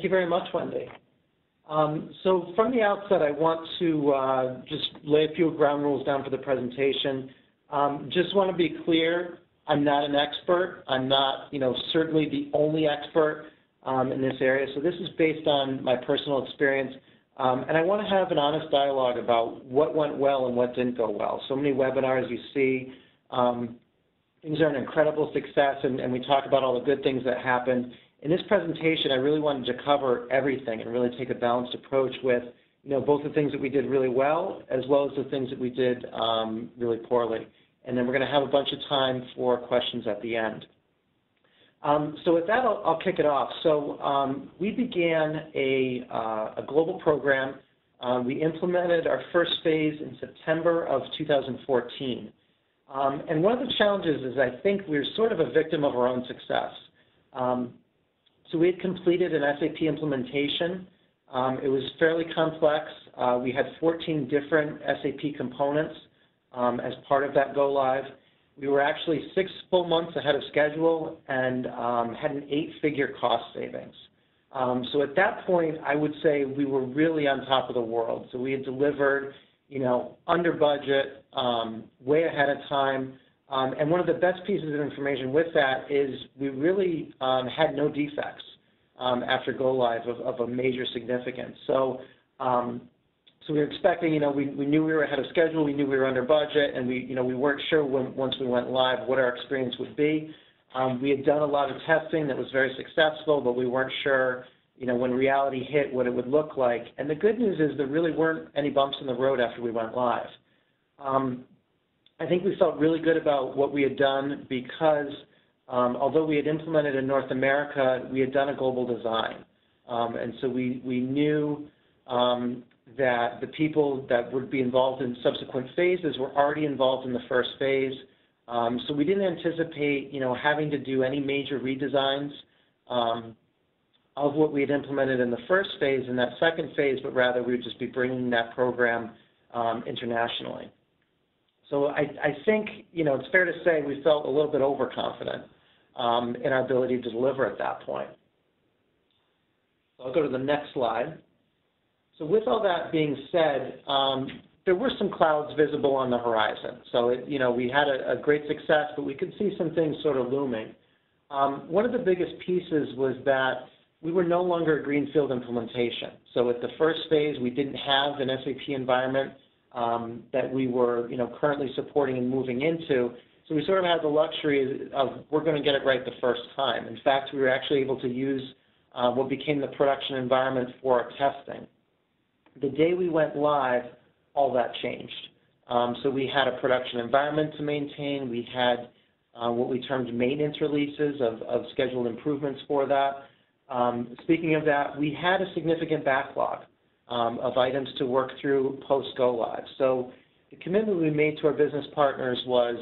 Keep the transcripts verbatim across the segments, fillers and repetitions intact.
Thank you very much, Wendy. Um, so from the outset, I want to uh, just lay a few ground rules down for the presentation. Um, just want to be clear, I'm not an expert. I'm not, you know, certainly the only expert um, in this area. So this is based on my personal experience. Um, and I want to have an honest dialogue about what went well and what didn't go well. So many webinars you see, um, things are an incredible success, and, and we talk about all the good things that happened. In this presentation, I really wanted to cover everything and really take a balanced approach with, you know, both the things that we did really well as well as the things that we did um, really poorly. And then we're going to have a bunch of time for questions at the end. Um, so with that, I'll, I'll kick it off. So um, we began a, uh, a global program. Uh, we implemented our first phase in September of two thousand fourteen. Um, and one of the challenges is I think we're sort of a victim of our own success. Um, so we had completed an S A P implementation. Um, it was fairly complex. Uh, we had fourteen different S A P components um, as part of that go-live. We were actually six full months ahead of schedule and um, had an eight-figure cost savings. Um, so at that point, I would say we were really on top of the world. So we had delivered, you know, under budget, um, way ahead of time. Um, and one of the best pieces of information with that is we really um, had no defects um, after go live of, of a major significance. So, um, so we were expecting, you know, we, we knew we were ahead of schedule, we knew we were under budget, and we, you know, we weren't sure when, once we went live what our experience would be. Um, we had done a lot of testing that was very successful, but we weren't sure, you know, when reality hit what it would look like. And the good news is there really weren't any bumps in the road after we went live. Um, I think we felt really good about what we had done because um, although we had implemented in North America, we had done a global design. Um, and so we, we knew um, that the people that would be involved in subsequent phases were already involved in the first phase. Um, so we didn't anticipate, you know, having to do any major redesigns um, of what we had implemented in the first phase and that second phase, but rather we would just be bringing that program um, internationally. So I, I think, you know, it's fair to say we felt a little bit overconfident um, in our ability to deliver at that point. So I'll go to the next slide. So with all that being said, um, there were some clouds visible on the horizon. So, it, you know, we had a, a great success, but we could see some things sort of looming. Um, one of the biggest pieces was that we were no longer a greenfield implementation. So at the first phase, we didn't have an S A P environment Um, that we were, you know, currently supporting and moving into. So we sort of had the luxury of we're going to get it right the first time. In fact, we were actually able to use uh, what became the production environment for our testing. The day we went live, all that changed. Um, so we had a production environment to maintain. We had uh, what we termed maintenance releases of, of scheduled improvements for that. Um, speaking of that, we had a significant backlog Um, of items to work through post-go-live. So the commitment we made to our business partners was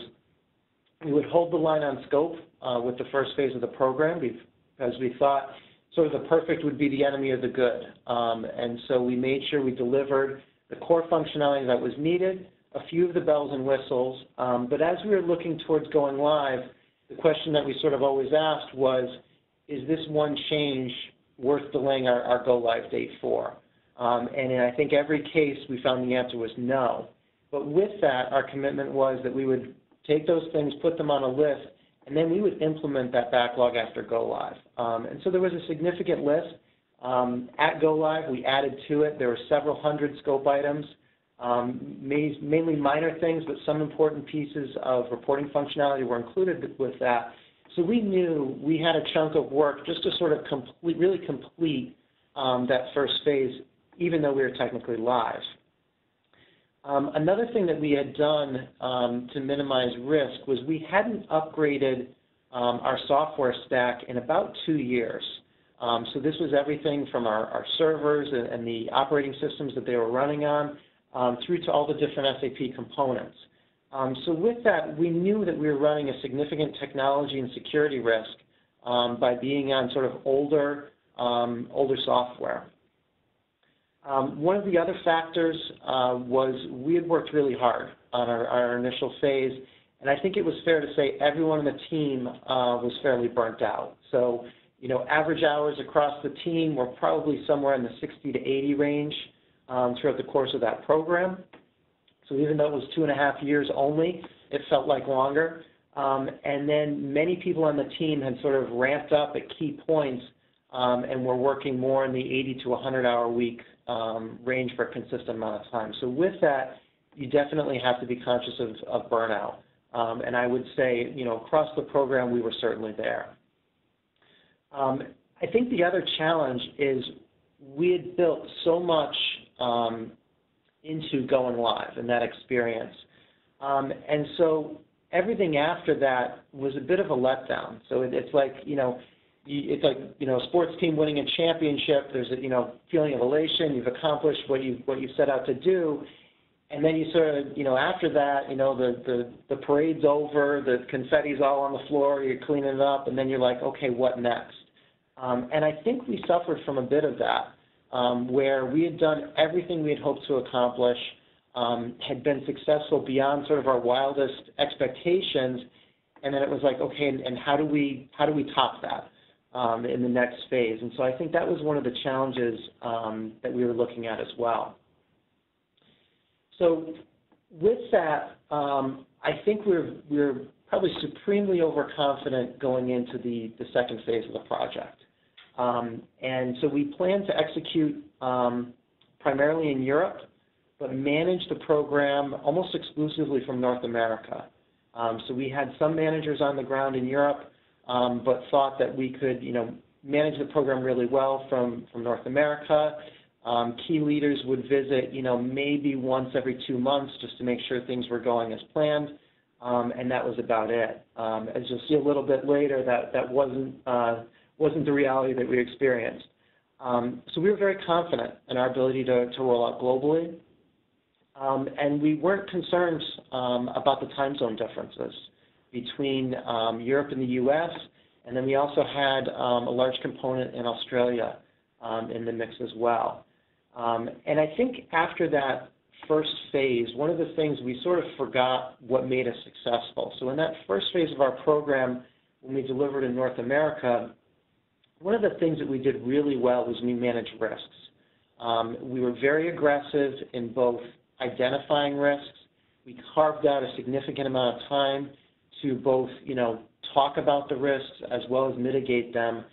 we would hold the line on scope uh, with the first phase of the program because we thought sort of the perfect would be the enemy of the good. Um, and so we made sure we delivered the core functionality that was needed, a few of the bells and whistles. Um, but as we were looking towards going live, the question that we sort of always asked was, is this one change worth delaying our, our go-live date for? Um, and in I think every case we found the answer was no. But with that, our commitment was that we would take those things, put them on a list, and then we would implement that backlog after go live. Um, and so there was a significant list. Um, at go live, we added to it. There were several hundred scope items, um, mainly minor things, but some important pieces of reporting functionality were included with that. So we knew we had a chunk of work just to sort of complete, really complete um, that first phase, even though we were technically live. Um, another thing that we had done um, to minimize risk was we hadn't upgraded um, our software stack in about two years. Um, so this was everything from our, our servers and, and the operating systems that they were running on um, through to all the different S A P components. Um, so with that, we knew that we were running a significant technology and security risk um, by being on sort of older, um, older software. Um, one of the other factors uh, was we had worked really hard on our, our initial phase, and I think it was fair to say everyone on the team uh, was fairly burnt out. So You know, average hours across the team were probably somewhere in the sixty to eighty range um, throughout the course of that program. So even though it was two and a half years only, it felt like longer. Um, and then many people on the team had sort of ramped up at key points um, and were working more in the eighty to one hundred hour week um, range for a consistent amount of time. So with that, you definitely have to be conscious of, of burnout. Um, and I would say, you know, across the program, we were certainly there. Um, I think the other challenge is we had built so much um, into going live and that experience. Um, and so everything after that was a bit of a letdown. So it, it's like, you know, you, it's like, you know, a sports team winning a championship. There's a, you know, feeling of elation. You've accomplished what you what you set out to do. And then you sort of, you know, after that, you know, the, the, the parade's over, the confetti's all on the floor, you're cleaning it up, and then you're like, okay, what next? Um, and I think we suffered from a bit of that, um, where we had done everything we had hoped to accomplish, um, had been successful beyond sort of our wildest expectations, and then it was like, okay, and, and how do we how do we top that um, in the next phase? And so I think that was one of the challenges um, that we were looking at as well. So with that, um, I think we're, we're probably supremely overconfident going into the, the second phase of the project. Um, and so we plan to execute um, primarily in Europe, but manage the program almost exclusively from North America. Um, so we had some managers on the ground in Europe, um, but thought that we could, you know, manage the program really well from, from North America. Um, key leaders would visit, you know, maybe once every two months just to make sure things were going as planned, um, and that was about it. Um, as you'll see a little bit later, that, that wasn't, uh, wasn't the reality that we experienced. Um, so we were very confident in our ability to, to roll out globally, um, and we weren't concerned um, about the time zone differences between um, Europe and the U S, and then we also had um, a large component in Australia um, in the mix as well. Um, and I think after that first phase, one of the things we sort of forgot what made us successful. So in that first phase of our program, when we delivered in North America, one of the things that we did really well was we managed risks. Um, we were very aggressive in both identifying risks. We carved out a significant amount of time to both, you know, talk about the risks as well as mitigate them.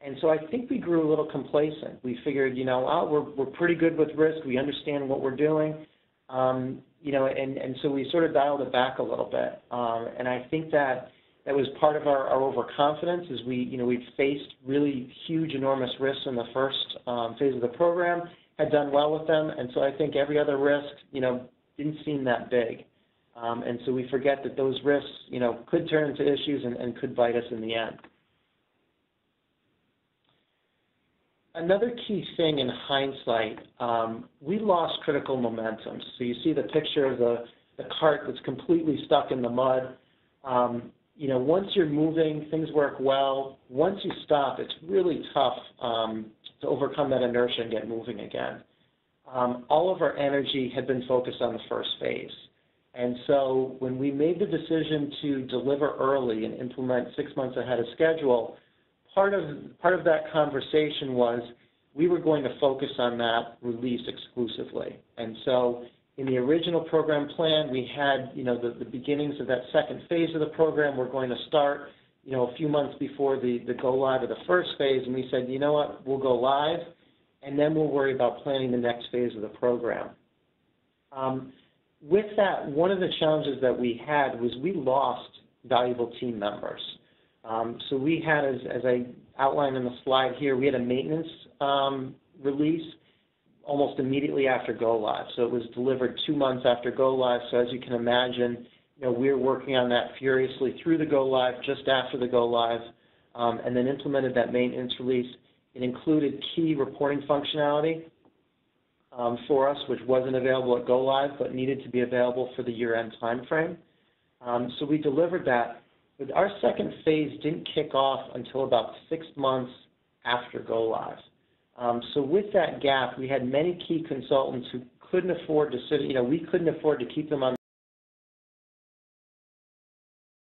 And so I think we grew a little complacent. We figured, you know, oh, we're, we're pretty good with risk. We understand what we're doing. Um, you know, and, and so we sort of dialed it back a little bit. Um, and I think that that was part of our, our overconfidence is we, you know, we'd faced really huge, enormous risks in the first um, phase of the program, had done well with them. And so I think every other risk, you know, didn't seem that big. Um, and so we forget that those risks, you know, could turn into issues and, and could bite us in the end. Another key thing in hindsight, um, we lost critical momentum. So you see the picture of the, the cart that's completely stuck in the mud. Um, you know, once you're moving, things work well. Once you stop, it's really tough um, to overcome that inertia and get moving again. Um, all of our energy had been focused on the first phase. And so when we made the decision to deliver early and implement six months ahead of schedule, Part of, part of that conversation was we were going to focus on that release exclusively. And so in the original program plan, we had, you know, the, the beginnings of that second phase of the program were going to start, you know, a few months before the, the go-live of the first phase. And we said, you know what, we'll go live, and then we'll worry about planning the next phase of the program. Um, with that, one of the challenges that we had was we lost valuable team members. Um, so we had, as, as I outlined in the slide here, we had a maintenance um, release almost immediately after go-live. So it was delivered two months after go-live. So as you can imagine, you know, we were working on that furiously through the go-live, just after the go-live, um, and then implemented that maintenance release. It included key reporting functionality um, for us, which wasn't available at go-live, but needed to be available for the year-end time frame. Um, so we delivered that. But our second phase didn't kick off until about six months after go-live. Um, so with that gap, we had many key consultants who couldn't afford to sit, you know, we couldn't afford to keep them on